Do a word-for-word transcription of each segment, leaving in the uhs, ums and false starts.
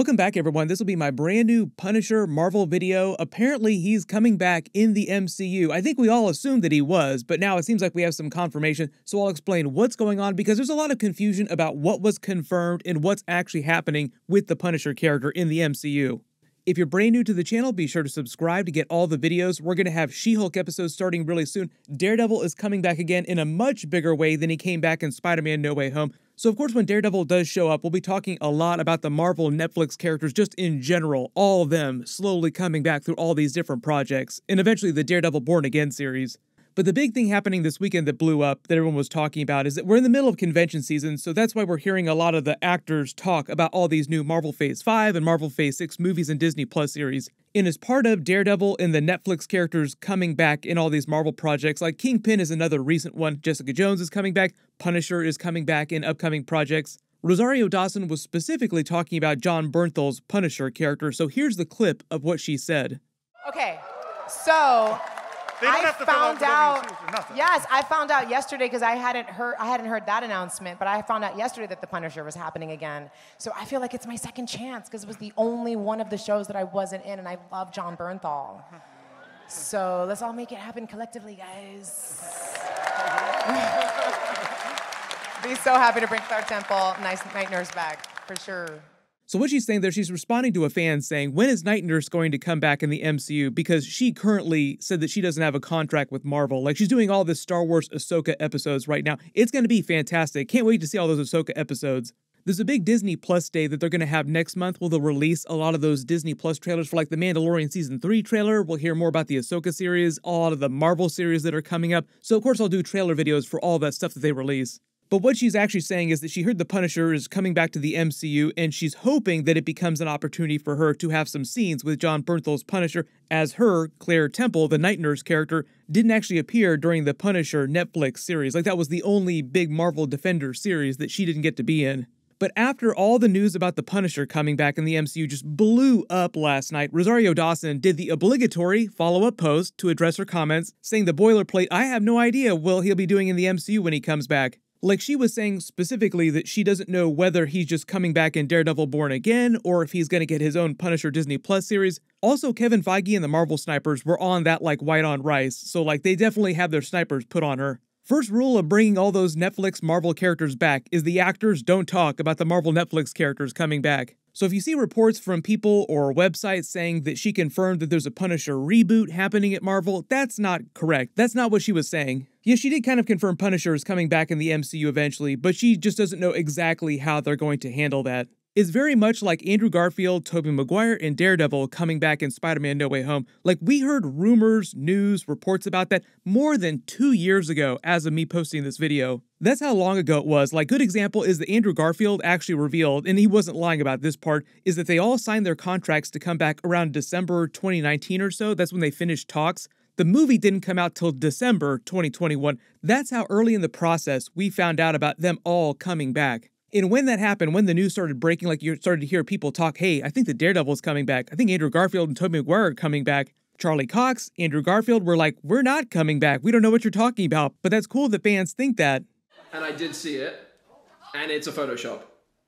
Welcome back, everyone. This will be my brand new Punisher Marvel video. Apparently, he's coming back in the M C U. I think we all assumed that he was, but now it seems like we have some confirmation, so I'll explain what's going on because there's a lot of confusion about what was confirmed and what's actually happening with the Punisher character in the M C U. If you're brand new to the channel, be sure to subscribe to get all the videos. We're going to have She-Hulk episodes starting really soon. Daredevil is coming back again in a much bigger way than he came back in Spider-Man No Way Home. So of course, when Daredevil does show up, we'll be talking a lot about the Marvel Netflix characters just in general, all of them slowly coming back through all these different projects, and eventually the Daredevil Born Again series. But the big thing happening this weekend that blew up that everyone was talking about is that we're in the middle of convention season, so that's why we're hearing a lot of the actors talk about all these new Marvel Phase five and Marvel Phase six movies and Disney Plus series. And as part of Daredevil and the Netflix characters coming back in all these Marvel projects, like Kingpin is another recent one, Jessica Jones is coming back, Punisher is coming back in upcoming projects. Rosario Dawson was specifically talking about Jon Bernthal's Punisher character, so here's the clip of what she said. Okay, so... They don't I have to found out. Yes, I found out yesterday because I hadn't heard. I hadn't heard that announcement, but I found out yesterday that the Punisher was happening again. So I feel like it's my second chance because it was the only one of the shows that I wasn't in, and I love Jon Bernthal. So let's all make it happen collectively, guys. Be so happy to bring Claire Temple, nice night nurse, back for sure. So what she's saying there, she's responding to a fan saying, when is Night Nurse going to come back in the M C U? Because she currently said that she doesn't have a contract with Marvel. Like, she's doing all this Star Wars Ahsoka episodes right now. It's going to be fantastic. Can't wait to see all those Ahsoka episodes. There's a big Disney Plus day that they're going to have next month where they'll release a lot of those Disney Plus trailers for, like, the Mandalorian Season three trailer. We'll hear more about the Ahsoka series, a lot of the Marvel series that are coming up. So, of course, I'll do trailer videos for all that stuff that they release. But what she's actually saying is that she heard the Punisher is coming back to the M C U, and she's hoping that it becomes an opportunity for her to have some scenes with Jon Bernthal's Punisher, as her, Claire Temple, the Night Nurse character, didn't actually appear during the Punisher Netflix series. Like, that was the only big Marvel Defender series that she didn't get to be in. But after all the news about the Punisher coming back in the M C U just blew up last night, Rosario Dawson did the obligatory follow-up post to address her comments, saying the boilerplate, I have no idea what he'll be doing in the M C U when he comes back. Like, she was saying specifically that she doesn't know whether he's just coming back in Daredevil Born Again or if he's going to get his own Punisher Disney Plus series. Also, Kevin Feige and the Marvel snipers were on that like white on rice, so like they definitely have their snipers put on her. First rule of bringing all those Netflix Marvel characters back is the actors don't talk about the Marvel Netflix characters coming back. So if you see reports from people or websites saying that she confirmed that there's a Punisher reboot happening at Marvel, that's not correct. That's not what she was saying. Yeah, she did kind of confirm Punisher is coming back in the M C U eventually, but she just doesn't know exactly how they're going to handle that. It's very much like Andrew Garfield, Tobey Maguire, and Daredevil coming back in Spider-Man No Way Home. Like, we heard rumors, news, reports about that more than two years ago as of me posting this video. That's how long ago it was. Like, good example is that Andrew Garfield actually revealed, and he wasn't lying about this part, is that they all signed their contracts to come back around December twenty nineteen or so. That's when they finished talks. The movie didn't come out till December twenty twenty-one. That's how early in the process we found out about them all coming back. And when that happened, when the news started breaking, like, you started to hear people talk, hey, I think the Daredevil's coming back. I think Andrew Garfield and Tobey Maguire are coming back. Charlie Cox, Andrew Garfield were like, we're not coming back. We don't know what you're talking about. But that's cool that fans think that. And I did see it. And it's a Photoshop.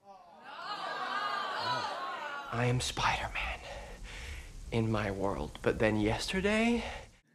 Oh, I am Spider-Man in my world. But then yesterday...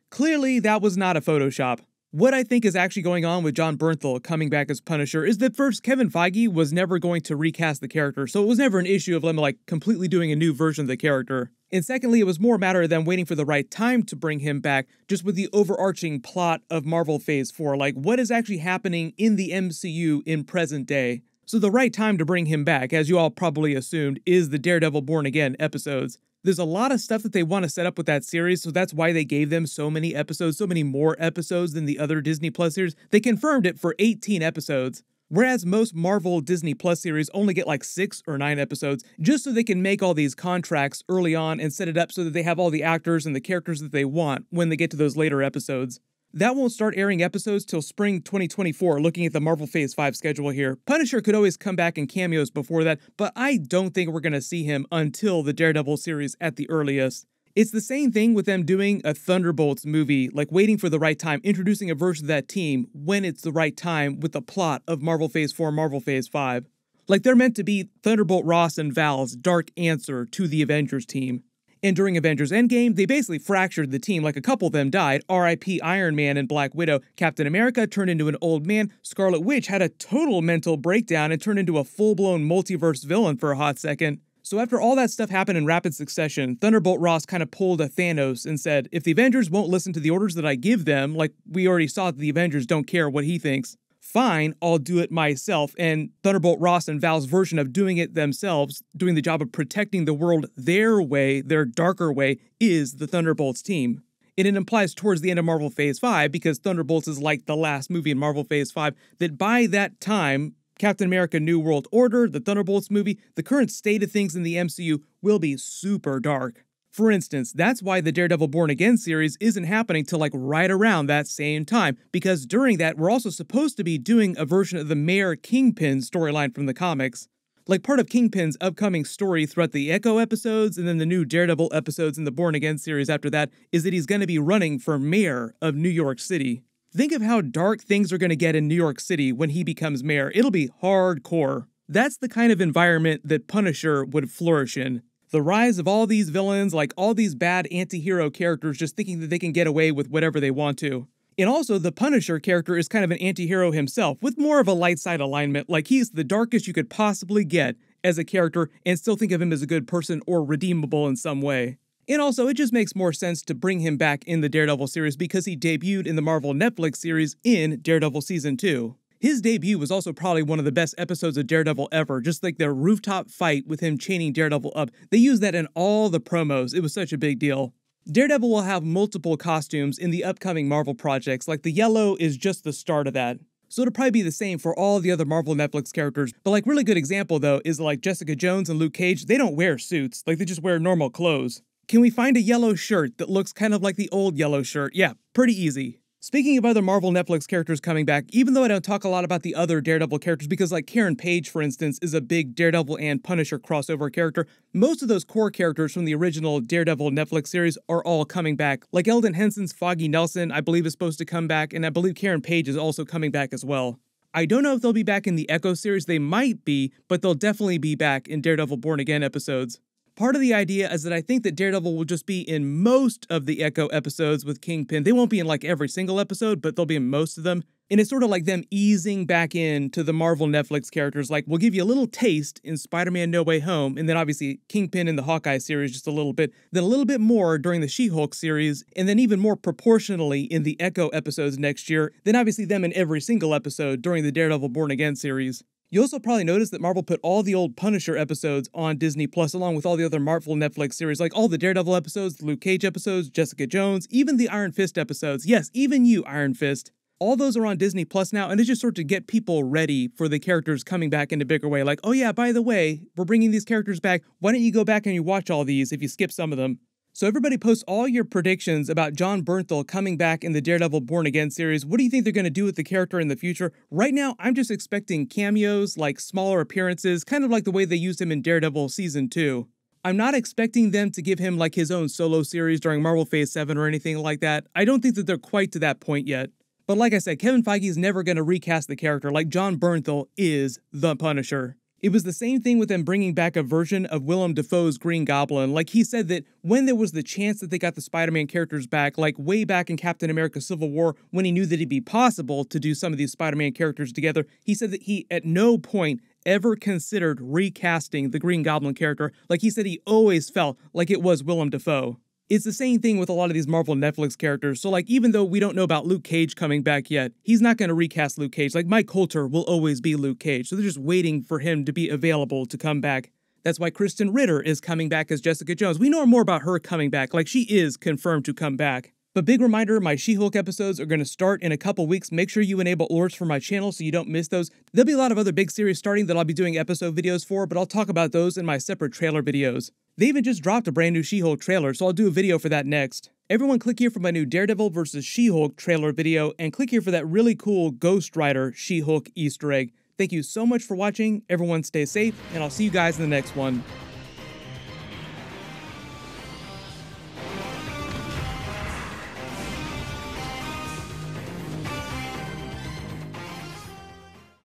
Clearly, that was not a Photoshop. What I think is actually going on with Jon Bernthal coming back as Punisher is that first, Kevin Feige was never going to recast the character, so it was never an issue of them, like, completely doing a new version of the character. And secondly, it was more a matter of them waiting for the right time to bring him back, just with the overarching plot of Marvel Phase four, like, what is actually happening in the M C U in present day? So the right time to bring him back, as you all probably assumed, is the Daredevil Born Again episodes. There's a lot of stuff that they want to set up with that series, so that's why they gave them so many episodes, so many more episodes than the other Disney Plus series. They confirmed it for eighteen episodes, whereas most Marvel Disney Plus series only get like six or nine episodes, just so they can make all these contracts early on and set it up so that they have all the actors and the characters that they want when they get to those later episodes. That won't start airing episodes till spring twenty twenty-four, looking at the Marvel Phase five schedule here. Punisher could always come back in cameos before that, but I don't think we're going to see him until the Daredevil series at the earliest. It's the same thing with them doing a Thunderbolts movie, like waiting for the right time, introducing a version of that team when it's the right time with the plot of Marvel Phase four, Marvel Phase five. Like, they're meant to be Thunderbolt Ross and Val's dark answer to the Avengers team. And during Avengers Endgame, they basically fractured the team, like a couple of them died, R I P Iron Man and Black Widow, Captain America turned into an old man, Scarlet Witch had a total mental breakdown and turned into a full-blown multiverse villain for a hot second. So after all that stuff happened in rapid succession, Thunderbolt Ross kind of pulled a Thanos and said, if the Avengers won't listen to the orders that I give them, like we already saw that the Avengers don't care what he thinks, fine, I'll do it myself. And Thunderbolt Ross and Val's version of doing it themselves, doing the job of protecting the world their way, their darker way, is the Thunderbolts team. And it implies towards the end of Marvel Phase five, because Thunderbolts is like the last movie in Marvel Phase five, that by that time, Captain America New World Order, the Thunderbolts movie, the current state of things in the M C U will be super dark. For instance, that's why the Daredevil Born Again series isn't happening till like right around that same time, because during that we're also supposed to be doing a version of the Mayor Kingpin storyline from the comics. Like part of Kingpin's upcoming story throughout the Echo episodes and then the new Daredevil episodes in the Born Again series after that is that he's going to be running for mayor of New York City. Think of how dark things are going to get in New York City when he becomes mayor. It'll be hardcore. That's the kind of environment that Punisher would flourish in. The rise of all these villains, like all these bad anti-hero characters just thinking that they can get away with whatever they want to. And also, the Punisher character is kind of an anti-hero himself, with more of a light side alignment, like he's the darkest you could possibly get as a character and still think of him as a good person or redeemable in some way. And also, it just makes more sense to bring him back in the Daredevil series because he debuted in the Marvel Netflix series in Daredevil Season two. His debut was also probably one of the best episodes of Daredevil ever, just like their rooftop fight with him chaining Daredevil up. They used that in all the promos. It was such a big deal. Daredevil will have multiple costumes in the upcoming Marvel projects, like the yellow is just the start of that. So it'll probably be the same for all the other Marvel Netflix characters. But like really good example though is like Jessica Jones and Luke Cage, they don't wear suits, like they just wear normal clothes. Can we find a yellow shirt that looks kind of like the old yellow shirt? Yeah, pretty easy. Speaking of other Marvel Netflix characters coming back, even though I don't talk a lot about the other Daredevil characters, because like Karen Page, for instance, is a big Daredevil and Punisher crossover character, most of those core characters from the original Daredevil Netflix series are all coming back. Like Eldon Henson's Foggy Nelson, I believe, is supposed to come back, and I believe Karen Page is also coming back as well. I don't know if they'll be back in the Echo series, they might be, but they'll definitely be back in Daredevil Born Again episodes. Part of the idea is that I think that Daredevil will just be in most of the Echo episodes with Kingpin. They won't be in like every single episode, but they'll be in most of them. And it's sort of like them easing back in to the Marvel Netflix characters. Like, we'll give you a little taste in Spider-Man No Way Home, and then obviously Kingpin in the Hawkeye series just a little bit, then a little bit more during the She-Hulk series, and then even more proportionally in the Echo episodes next year, then obviously them in every single episode during the Daredevil Born Again series. You also probably noticed that Marvel put all the old Punisher episodes on Disney Plus, along with all the other Marvel Netflix series, like all the Daredevil episodes, the Luke Cage episodes, Jessica Jones, even the Iron Fist episodes. Yes, even you, Iron Fist. All those are on Disney Plus now, and it's just sort of to get people ready for the characters coming back in a bigger way. Like, oh yeah, by the way, we're bringing these characters back. Why don't you go back and you watch all these if you skip some of them? So everybody post all your predictions about Jon Bernthal coming back in the Daredevil Born Again series. What do you think they're going to do with the character in the future? Right now, I'm just expecting cameos, like smaller appearances, kind of like the way they used him in Daredevil Season two. I'm not expecting them to give him like his own solo series during Marvel Phase seven or anything like that. I don't think that they're quite to that point yet. But like I said, Kevin Feige is never going to recast the character. Like, Jon Bernthal is the Punisher. It was the same thing with them bringing back a version of Willem Dafoe's Green Goblin. Like, he said that when there was the chance that they got the Spider-Man characters back, like way back in Captain America Civil War, when he knew that it'd be possible to do some of these Spider-Man characters together, he said that he at no point ever considered recasting the Green Goblin character. Like, he said he always felt like it was Willem Dafoe. It's the same thing with a lot of these Marvel Netflix characters. So like, even though we don't know about Luke Cage coming back yet, he's not going to recast Luke Cage. Like, Mike Coulter will always be Luke Cage. So they're just waiting for him to be available to come back. That's why Kristen Ritter is coming back as Jessica Jones. We know more about her coming back. Like, she is confirmed to come back. But big reminder, my She-Hulk episodes are going to start in a couple weeks. Make sure you enable alerts for my channel so you don't miss those. There'll be a lot of other big series starting that I'll be doing episode videos for, but I'll talk about those in my separate trailer videos. They even just dropped a brand new She-Hulk trailer, so I'll do a video for that next. Everyone click here for my new Daredevil versus She-Hulk trailer video, and click here for that really cool Ghost Rider She-Hulk Easter egg. Thank you so much for watching, everyone stay safe, and I'll see you guys in the next one.